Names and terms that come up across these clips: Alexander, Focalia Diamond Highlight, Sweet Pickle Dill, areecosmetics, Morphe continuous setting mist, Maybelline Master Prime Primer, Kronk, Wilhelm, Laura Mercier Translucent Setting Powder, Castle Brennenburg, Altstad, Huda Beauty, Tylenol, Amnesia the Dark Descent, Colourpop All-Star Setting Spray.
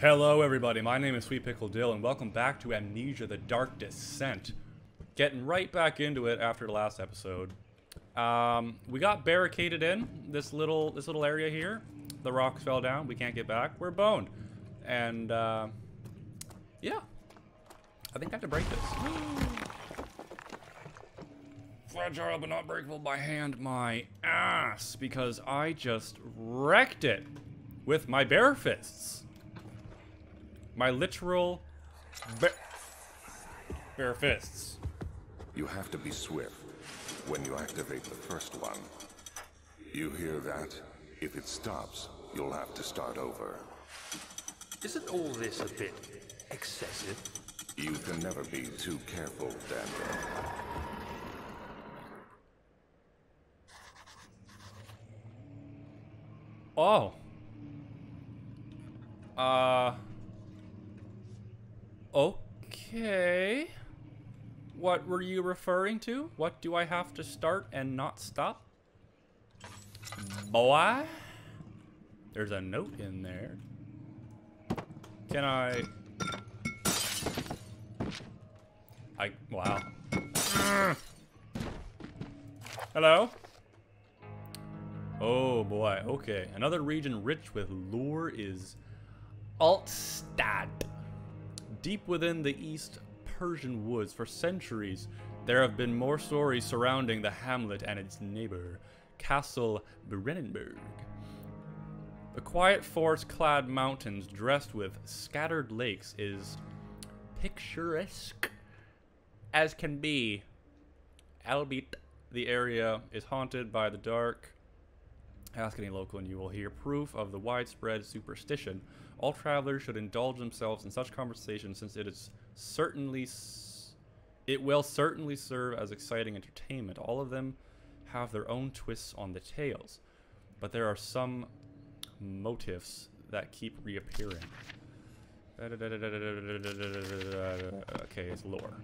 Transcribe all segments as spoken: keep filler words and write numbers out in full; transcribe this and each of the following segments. Hello everybody, my name is Sweet Pickle Dill and welcome back to Amnesia the Dark Descent. Getting right back into it after the last episode. Um, we got barricaded in this little this little area here. The rocks fell down, we can't get back, we're boned. And uh, yeah, I think I have to break this. Fragile but not breakable by hand, my ass, because I just wrecked it with my bare fists. My literal ba bare fists. You have to be swift when you activate the first one. You hear that? If it stops, you'll have to start over. Isn't all this a bit excessive? You can never be too careful, Daniel. Oh. Uh... Okay, what were you referring to? What do I have to start and not stop? Boy, there's a note in there. Can I? I, wow. Hello? Oh boy, okay. Another region rich with lore is Altstad. Deep within the East Persian woods, for centuries, there have been more stories surrounding the hamlet and its neighbor, Castle Brennenburg. The quiet forest-clad mountains dressed with scattered lakes is picturesque as can be. Albeit the area is haunted by the dark. Ask any local and you will hear proof of the widespread superstition. All travelers should indulge themselves in such conversation, since it is certainly it will certainly serve as exciting entertainment. All of them have their own twists on the tales, but there are some motifs that keep reappearing. Okay, it's lore.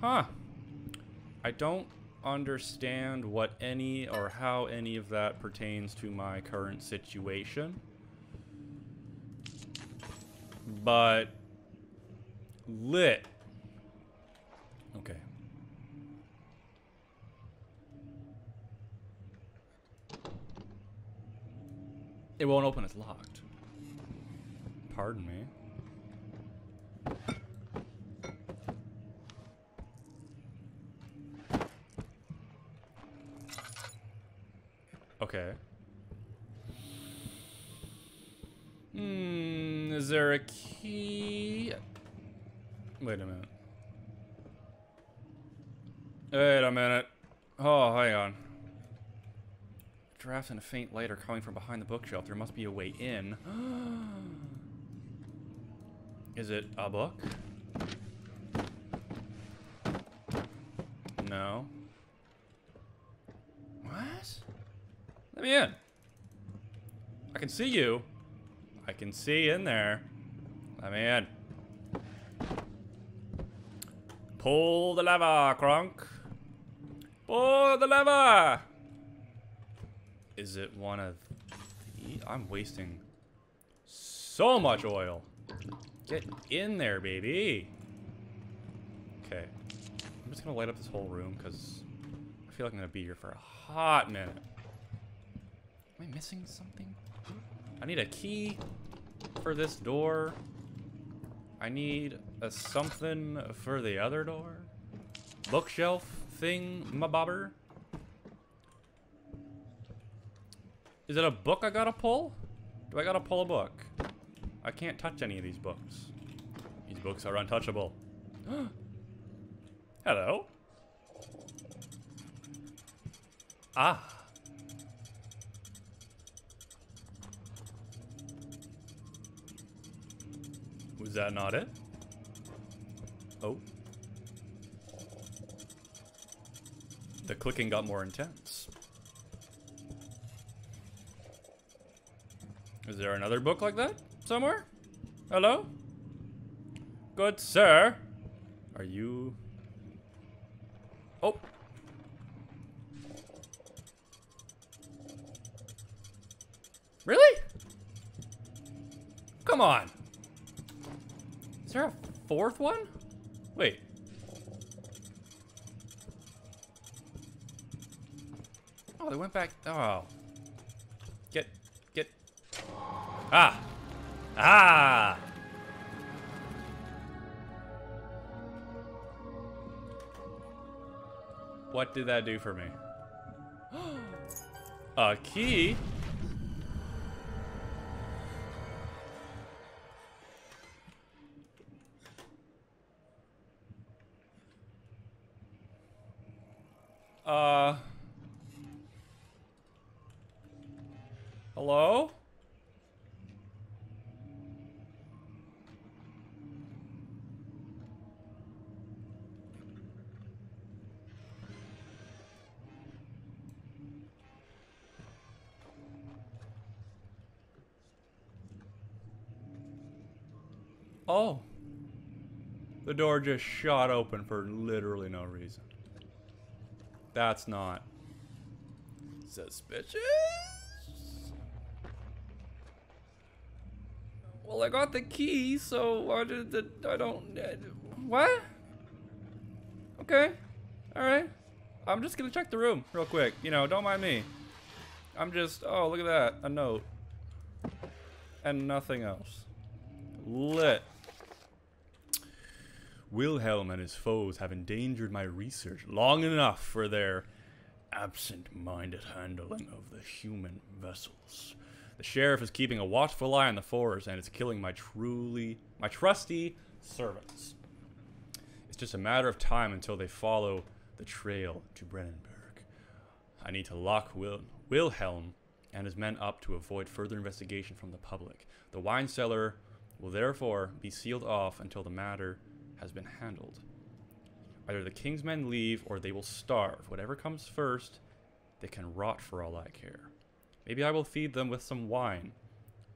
Huh. I don't understand what any or how any of that pertains to my current situation. But lit. Okay. It won't open, it's locked. Pardon me. Okay. Hmm, is there a key? Wait a minute. Wait a minute. Oh, hang on. Drafts and a faint light are coming from behind the bookshelf. There must be a way in. Is it a book? No. What? Let me in. I can see you. I can see in there. Let me in. Pull the lever, Kronk. Pull the lever. Is it one of these? I'm wasting so much oil. Get in there, baby. Okay. I'm just going to light up this whole room because I feel like I'm going to be here for a hot minute. Am I missing something? I need a key for this door. I need a something for the other door. Bookshelf thing, my bobber. Is it a book I gotta pull? Do I gotta pull a book? I can't touch any of these books. These books are untouchable. Hello. Ah. Was that not it? Oh. The clicking got more intense. Is there another book like that somewhere? Hello? Good sir. Are you... Oh. Really? Come on. Is there a fourth one? Wait. Oh, they went back. Oh. Get, get. Ah. Ah. What did that do for me? A key? Uh... Hello? Oh. The door just shot open for literally no reason. That's not suspicious. Well, I got the key, so I did the I don't I, what? Okay. All right. I'm just going to check the room real quick. You know, don't mind me. I'm just oh, look at that. A note. And nothing else. Lit. Wilhelm and his foes have endangered my research long enough for their absent-minded handling of the human vessels. The sheriff is keeping a watchful eye on the forest, and it's killing my truly, my trusty servants. It's just a matter of time until they follow the trail to Brennenburg. I need to lock Wil Wilhelm and his men up to avoid further investigation from the public. The wine cellar will therefore be sealed off until the matter has been handled. Either the king's men leave or they will starve. Whatever comes first, they can rot for all I care. Maybe I will feed them with some wine.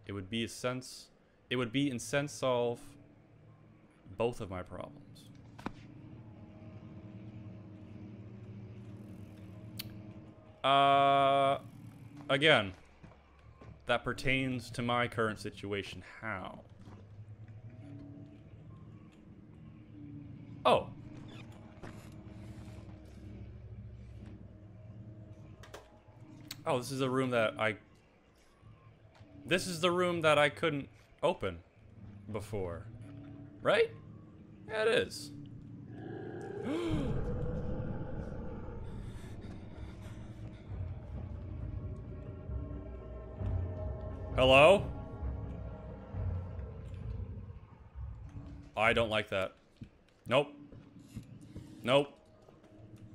It would be a sense it would be in sense solve both of my problems. Uh again, that pertains to my current situation. How? Oh. Oh, this is the room that I... This is the room that I couldn't open before. Right? Yeah, it is. Hello? I don't like that. Nope. Nope.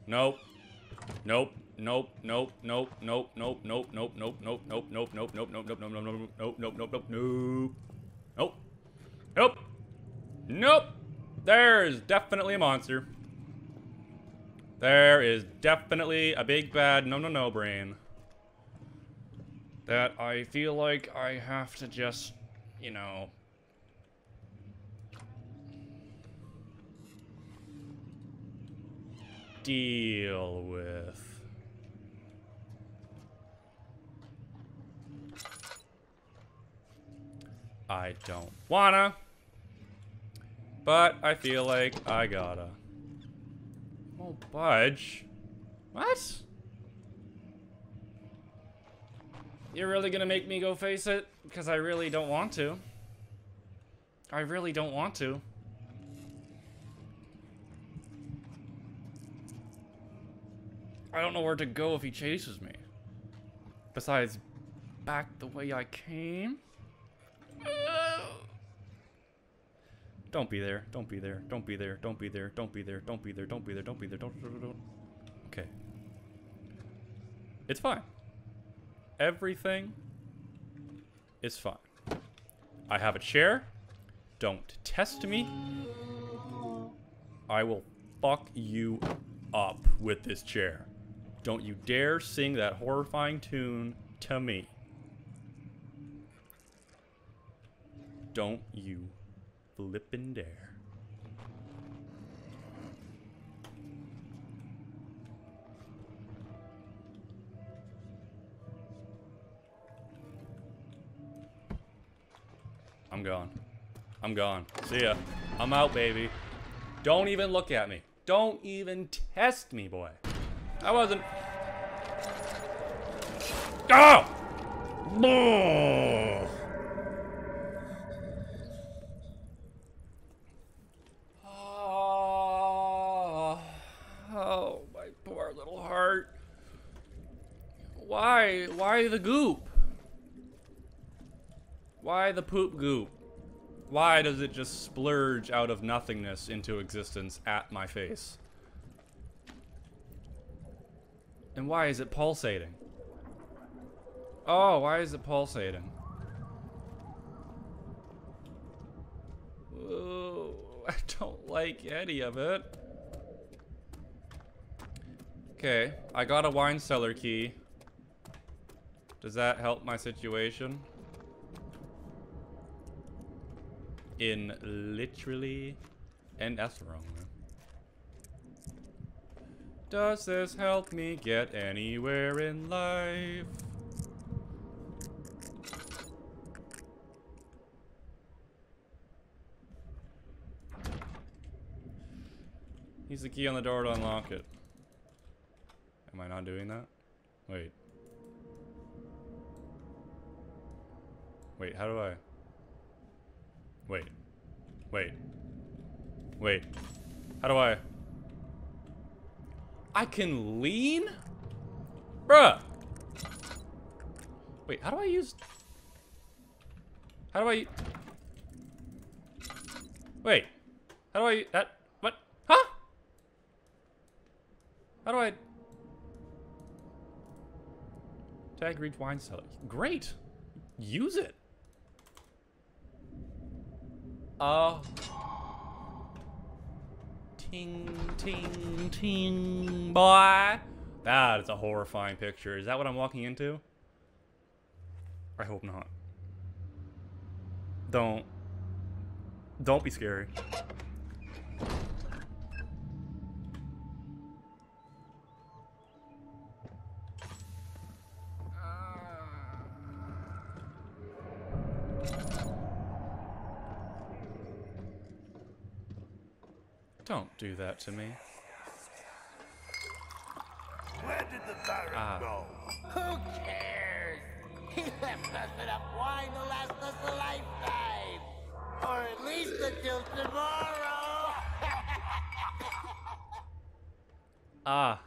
Nope. Nope. Nope. Nope. Nope. Nope. Nope. Nope. Nope. Nope. Nope. Nope. Nope. Nope. Nope. Nope. Nope. Nope. Nope. Nope. Nope. Nope. Nope. Nope. Nope. Nope. There is definitely a monster. There is definitely a big bad no no no brain. That I feel like I have to just, you know. Deal with. I don't wanna, but I feel like I gotta. Oh, budge. What? You're really gonna make me go face it? Because I really don't want to. I really don't want to. I don't know where to go if he chases me. Besides, back the way I came. Don't be there. Don't be there. Don't be there. Don't be there. Don't be there. Don't be there. Don't be there. Don't be there. Don't. Don't. Okay. It's fine. Everything is fine. I have a chair. Don't test me. I will fuck you up with this chair. Don't you dare sing that horrifying tune to me. Don't you flippin' dare. I'm gone. I'm gone. See ya. I'm out, baby. Don't even look at me. Don't even test me, boy. I wasn't... Go! Oh! Oh, oh, my poor little heart. Why? Why the goop? Why the poop goop? Why does it just splurge out of nothingness into existence at my face? And why is it pulsating? Oh, why is it pulsating? Ooh, I don't like any of it. Okay, I got a wine cellar key. Does that help my situation? In literally an ethrum. Does this help me get anywhere in life? Use the key on the door to unlock it. Am I not doing that? Wait. Wait, how do I? Wait. Wait. Wait. How do I? I can lean? Bruh! Wait, how do I use... How do I... Wait. How do I... That... What? Huh? How do I... Tag reach wine cellar. Great! Use it! Oh. Ting, ting, ting, boy. That is a horrifying picture. Is that what I'm walking into? I hope not. Don't. Don't be scary. Don't do that to me. Where did the Baron ah. go? Who cares? He left us enough wine to last us a lifetime! Or at least until tomorrow! Ah.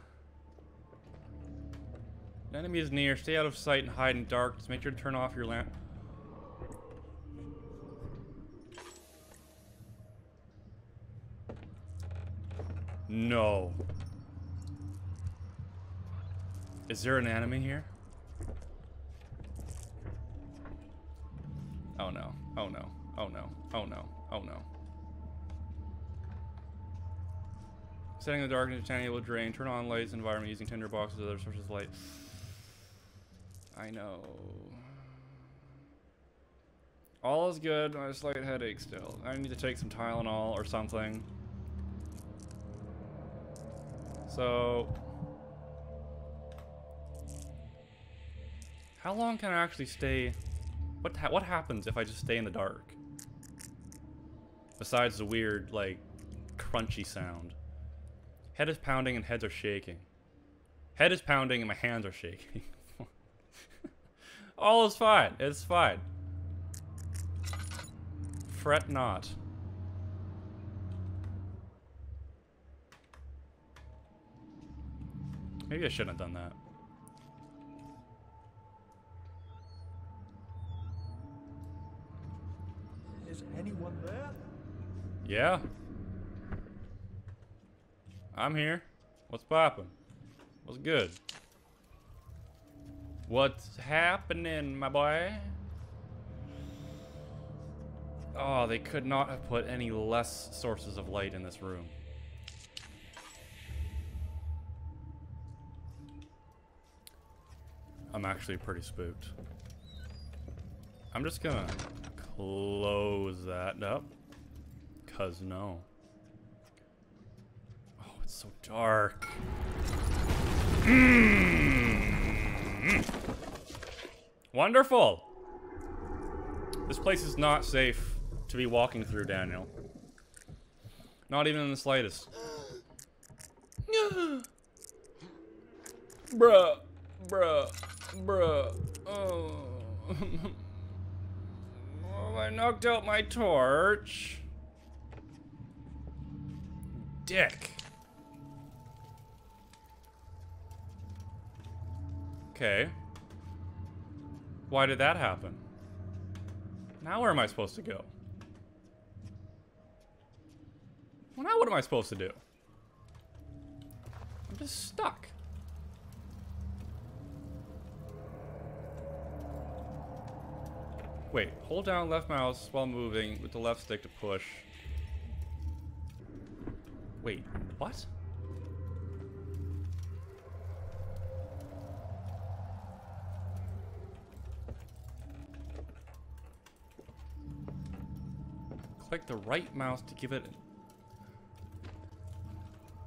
An enemy is near. Stay out of sight and hide in darkness. Make sure to turn off your lamp. No. Is there an enemy here? Oh no. Oh no. Oh no. Oh no. Oh no. Setting the darkness channel will drain. Turn on lights in the environment using tinder boxes or other sources of light. I know. All is good. I have a slight headache still. I need to take some Tylenol or something. So, how long can I actually stay? What ha what happens if I just stay in the dark? Besides the weird, like, crunchy sound. Head is pounding and heads are shaking. Head is pounding and my hands are shaking. All is fine. It's fine. Fret not. Maybe I shouldn't have done that. Is anyone there? Yeah. I'm here. What's poppin'? What's good? What's happening, my boy? Oh, they could not have put any less sources of light in this room. I'm actually pretty spooked. I'm just gonna close that up. Cause no. Oh, it's so dark. Mm-hmm. Wonderful. This place is not safe to be walking through, Daniel. Not even in the slightest. Bruh. Bruh. Bruh. Oh. Oh, I knocked out my torch. Dick. Okay. Why did that happen? Now where am I supposed to go? Well, now what am I supposed to do? I'm just stuck. Wait, hold down left mouse while moving with the left stick to push. Wait, what? Click the right mouse to give it...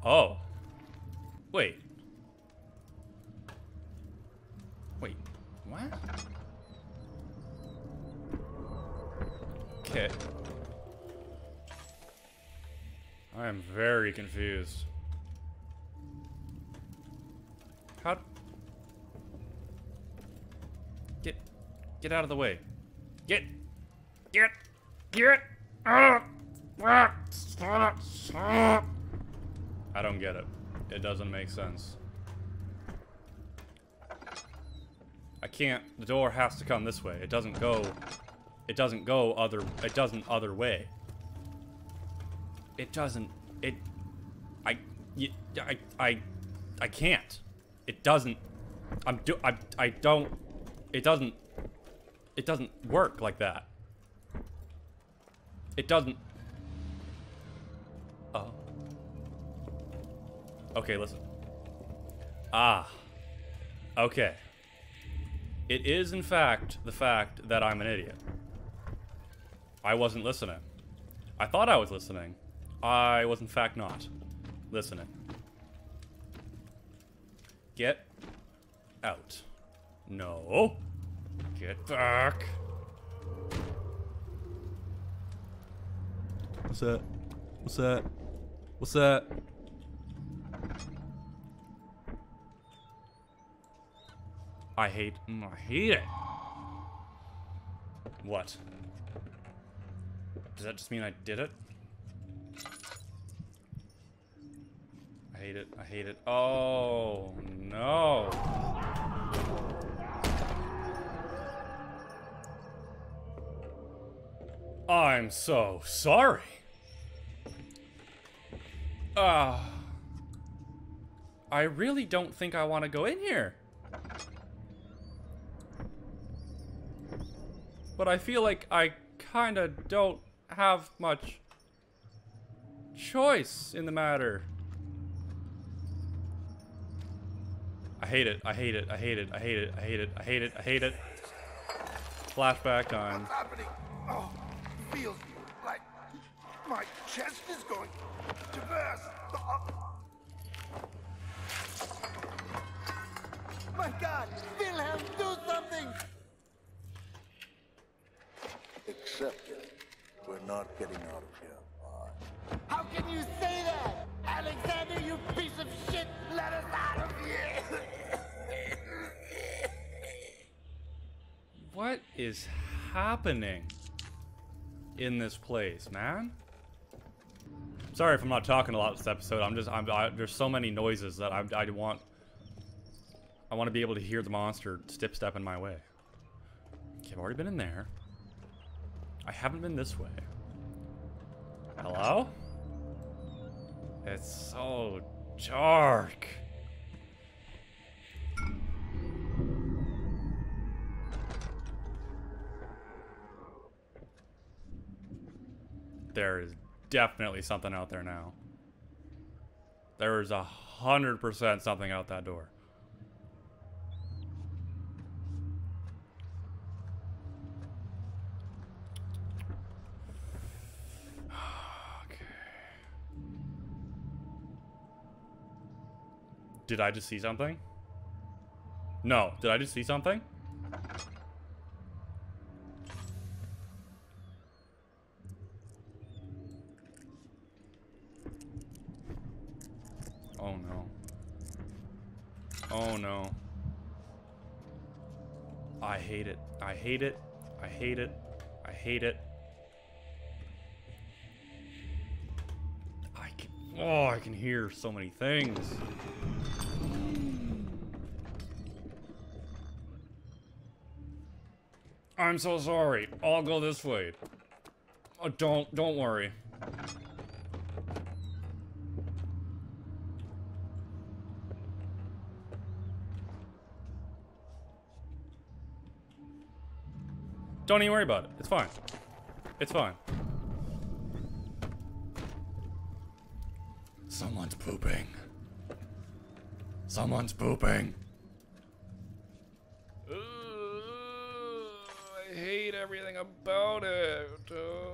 Oh. Wait. Wait, what? Okay. I am very confused. How... Get... Get out of the way. Get... Get... Get... I don't get it. It doesn't make sense. I can't. The door has to come this way. It doesn't go. It doesn't go other. It doesn't other way. It doesn't. It. I. I. I. I can't. It doesn't. I'm do. I. I don't. It doesn't. It doesn't work like that. It doesn't. Oh. Okay, listen. Ah. Okay. It is, in fact, the fact that I'm an idiot. I wasn't listening. I thought I was listening. I was, in fact, not listening. Get out. No. Get back. What's that? What's that? What's that? I hate... I hate it. What? Does that just mean I did it? I hate it. I hate it. Oh, no. I'm so sorry. Ah, uh, I really don't think I want to go in here. But I feel like I kind of don't have much choice in the matter. I hate it. I hate it. I hate it. I hate it. I hate it. I hate it. I hate it. Flashback time. What's happening? Oh. Feels like my chest is going to burst. My God, Wilhelm, do something! Except it. We're not getting out of here. Right. How can you say that? Alexander, you piece of shit, let us out of here! What is happening in this place, man? Sorry if I'm not talking a lot this episode. I'm just, I'm, I, there's so many noises that I, I want, I want to be able to hear the monster step step in my way. Okay, I've already been in there. I haven't been this way. Hello? It's so dark. There is definitely something out there now. There is a hundred percent something out that door. Okay. Did I just see something? No. Did I just see something? Oh no. Oh no. I hate it. I hate it. I hate it. I hate it. I can. Oh, I can hear so many things. I'm so sorry. I'll go this way. Oh, don't, don't worry. Don't even worry about it. It's fine. It's fine. Someone's pooping. Someone's pooping. Ooh, I hate everything about it. Oh.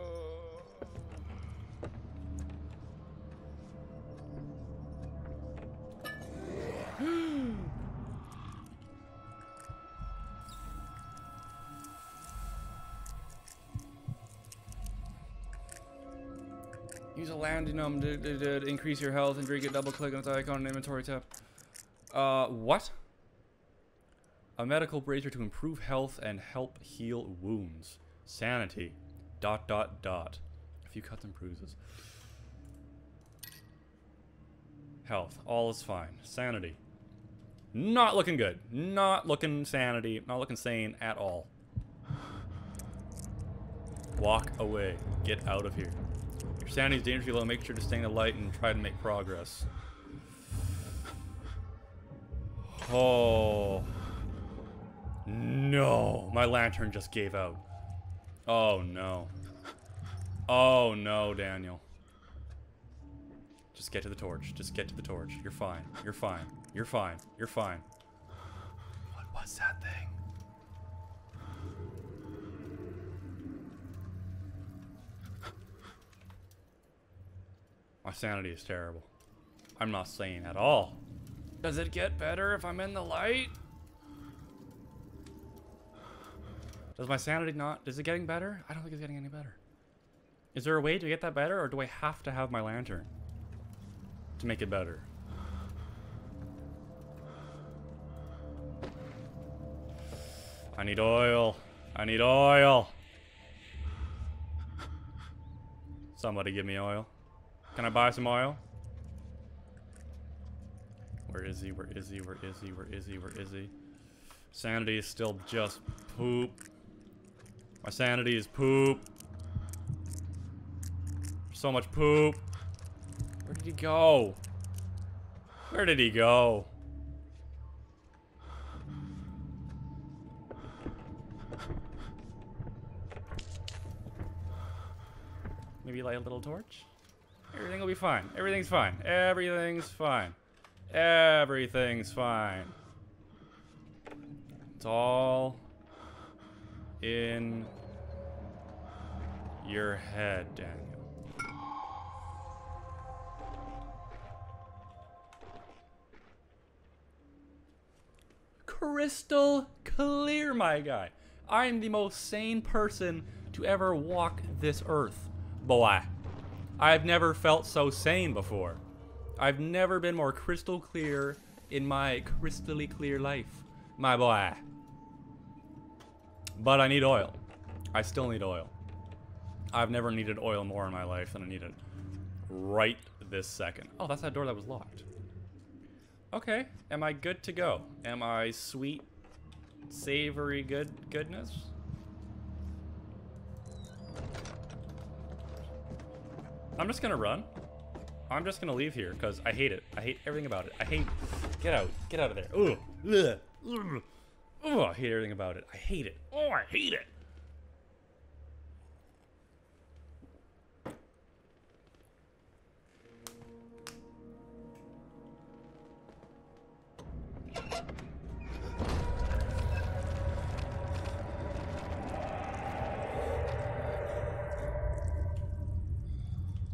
Use a Landinum to, to, to increase your health and drink it. Double click on its icon and inventory tab. Uh, what? A medical bracer to improve health and help heal wounds. Sanity. Dot dot dot. A few cuts and bruises. Health. All is fine. Sanity. Not looking good. Not looking sanity. Not looking sane at all. Walk away. Get out of here. Sanity's dangerously low. Make sure to stay in the light and try to make progress. Oh no! My lantern just gave out. Oh no! Oh no, Daniel. Just get to the torch. Just get to the torch. You're fine. You're fine. You're fine. You're fine. What was that thing? My sanity is terrible. I'm not sane at all. Does it get better if I'm in the light? Does my sanity not... Is it getting better? I don't think it's getting any better. Is there a way to get that better, or do I have to have my lantern to make it better? I need oil. I need oil. Somebody give me oil. Can I buy some oil? Where is he? Where is he? Where is he? Where is he? Where is he? Sanity is still just poop. My sanity is poop. So much poop. Where did he go? Where did he go? Maybe light a little torch? Everything will be fine. Everything's fine. Everything's fine. Everything's fine. It's all in your head, Daniel. Crystal clear, my guy. I am the most sane person to ever walk this earth, boy. I've never felt so sane before. I've never been more crystal clear in my crystally clear life, my boy. But I need oil. I still need oil. I've never needed oil more in my life than I need it right this second. Oh, that's that door that was locked. Okay, am I good to go? Am I sweet, savory good goodness? I'm just gonna run. I'm just gonna leave here because I hate it. I hate everything about it. I hate. Get out. Get out of there. Ooh. Ugh. Ooh. I hate everything about it. I hate it. Oh, I hate it.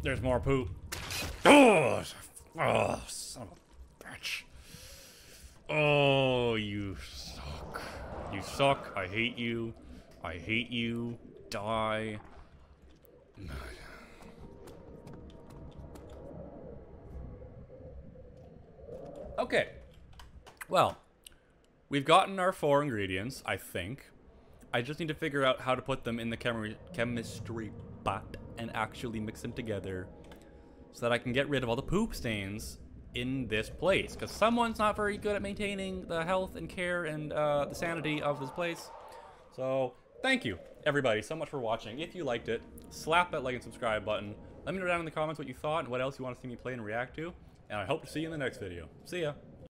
There's more poop. Oh, oh, son of a bitch. Oh, you suck. You suck. I hate you. I hate you. Die. Okay. Well, we've gotten our four ingredients, I think. I just need to figure out how to put them in the chemi chemistry pot and actually mix them together so that I can get rid of all the poop stains in this place, because someone's not very good at maintaining the health and care and uh, the sanity of this place. So thank you, everybody, so much for watching. If you liked it, slap that like and subscribe button. Let me know down in the comments what you thought and what else you want to see me play and react to. And I hope to see you in the next video. See ya.